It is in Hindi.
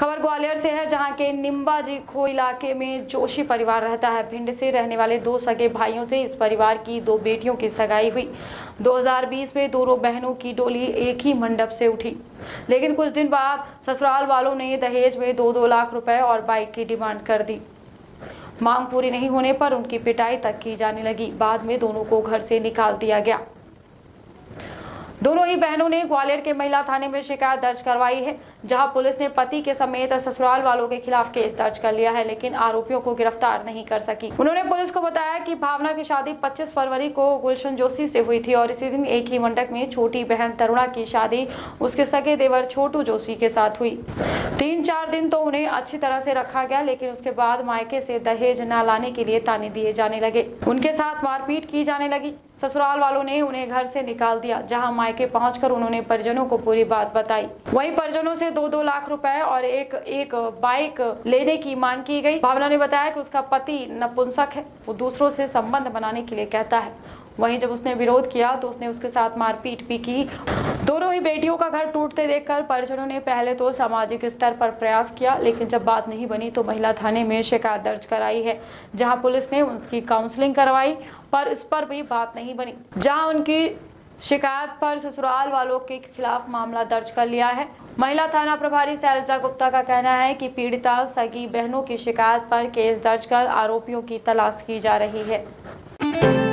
खबर ग्वालियर से है, जहां के निम्बाजी खो इलाके में जोशी परिवार रहता है। भिंड से रहने वाले दो सगे भाइयों से इस परिवार की दो बेटियों की सगाई हुई। 2020 में दोनों बहनों की डोली एक ही मंडप से उठी, लेकिन कुछ दिन बाद ससुराल वालों ने दहेज में 2-2 लाख रुपए और बाइक की डिमांड कर दी। मांग पूरी नहीं होने पर उनकी पिटाई तक की जाने लगी। बाद में दोनों को घर से निकाल दिया गया। दोनों ही बहनों ने ग्वालियर के महिला थाने में शिकायत दर्ज करवाई है, जहां पुलिस ने पति के समेत ससुराल वालों के खिलाफ केस दर्ज कर लिया है, लेकिन आरोपियों को गिरफ्तार नहीं कर सकी। उन्होंने पुलिस को बताया कि भावना की शादी 25 फरवरी को गुलशन जोशी से हुई थी और इसी दिन एक ही मंडप में छोटी बहन तरुणा की शादी उसके सगे देवर छोटू जोशी के साथ हुई। 3-4 दिन तो उन्हें अच्छी तरह से रखा गया, लेकिन उसके बाद मायके से दहेज न लाने के लिए ताने दिए जाने लगे। उनके साथ मारपीट की जाने लगी। ससुराल वालों ने उन्हें घर से निकाल दिया, जहां मायके पहुंचकर उन्होंने परिजनों को पूरी बात बताई। वहीं परिजनों से 2-2 लाख रुपए और एक बाइक लेने की मांग की गई। भावना ने बताया कि उसका पति नपुंसक है, वो दूसरों से संबंध बनाने के लिए कहता है। वहीं जब उसने विरोध किया तो उसने उसके साथ मारपीट भी की। दोनों ही बेटियों का घर टूटते देखकर परिजनों ने पहले तो सामाजिक स्तर पर प्रयास किया, लेकिन जब बात नहीं बनी तो महिला थाने में शिकायत दर्ज कराई है, जहां पुलिस ने उनकी काउंसलिंग करवाई, पर इस पर भी बात नहीं बनी, जहां उनकी शिकायत पर ससुराल वालों के खिलाफ मामला दर्ज कर लिया है। महिला थाना प्रभारी शैलजा गुप्ता का कहना है कि पीड़िता सगी बहनों की शिकायत पर केस दर्ज कर आरोपियों की तलाश की जा रही है।